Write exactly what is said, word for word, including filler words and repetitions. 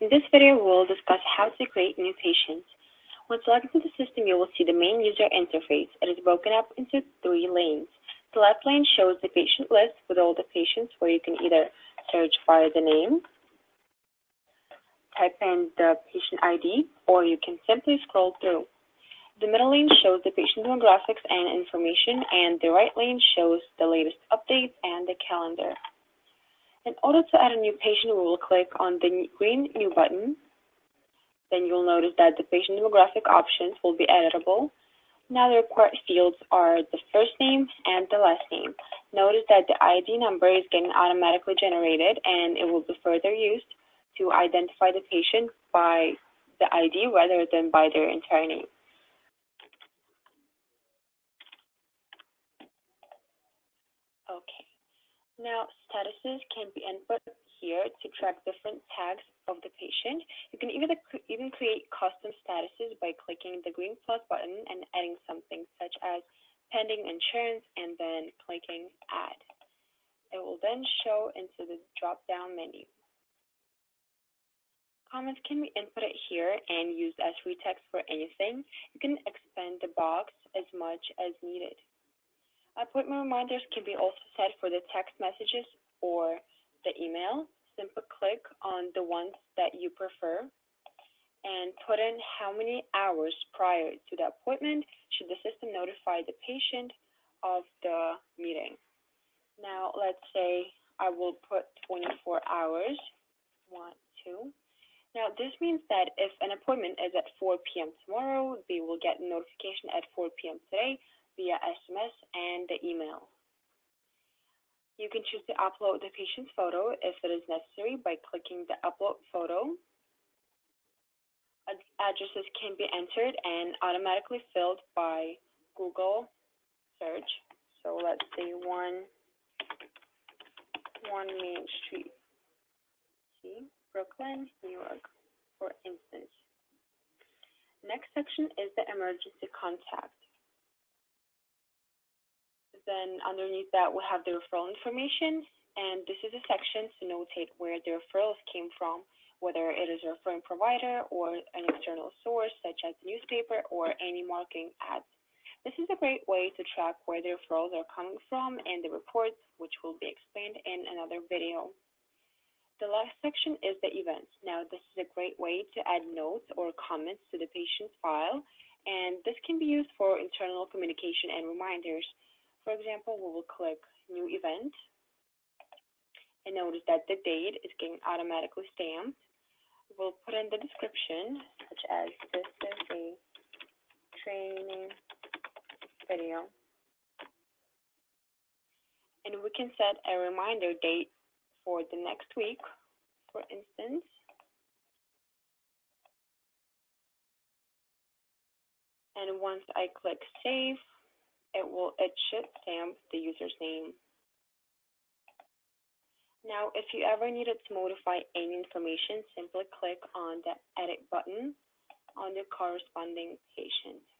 In this video, we will discuss how to create new patients. Once logged into the system, you will see the main user interface. It is broken up into three lanes. The left lane shows the patient list with all the patients, where you can either search by the name, type in the patient I D, or you can simply scroll through. The middle lane shows the patient demographics and information, and the right lane shows the latest updates and the calendar. In order to add a new patient, we will click on the green New button. Then you'll notice that the patient demographic options will be editable. Now the required fields are the first name and the last name. Notice that the I D number is getting automatically generated, and it will be further used to identify the patient by the I D rather than by their entire name. Okay. Now, statuses can be input here to track different tags of the patient. You can even, even create custom statuses by clicking the green plus button and adding something such as pending insurance and then clicking add. It will then show into the drop-down menu. Comments can be inputted here and used as free text for anything. You can expand the box as much as needed. Appointment reminders can be also set for the text messages or the email. Simply click on the ones that you prefer and put in how many hours prior to the appointment should the system notify the patient of the meeting. Now, let's say I will put twenty-four hours, one, two. Now, this means that if an appointment is at four p m tomorrow, they will get a notification at four p m today via S M S and the email. You can choose to upload the patient's photo if it is necessary by clicking the upload photo. Ad addresses can be entered and automatically filled by Google search. So let's say one, one Main Street, see, Brooklyn, New York, for instance. Next section is the emergency contact. Then underneath that, we have the referral information, and this is a section to notate where the referrals came from, whether it is a referring provider or an external source, such as the newspaper or any marketing ads. This is a great way to track where the referrals are coming from and the reports, which will be explained in another video. The last section is the events. Now, this is a great way to add notes or comments to the patient's file, and this can be used for internal communication and reminders. For example, we will click New Event, and notice that the date is getting automatically stamped. We'll put in the description, such as this is a training video. And we can set a reminder date for the next week, for instance. And once I click Save, It will it should stamp the user's name. Now, if you ever needed to modify any information, simply click on the edit button on the corresponding patient.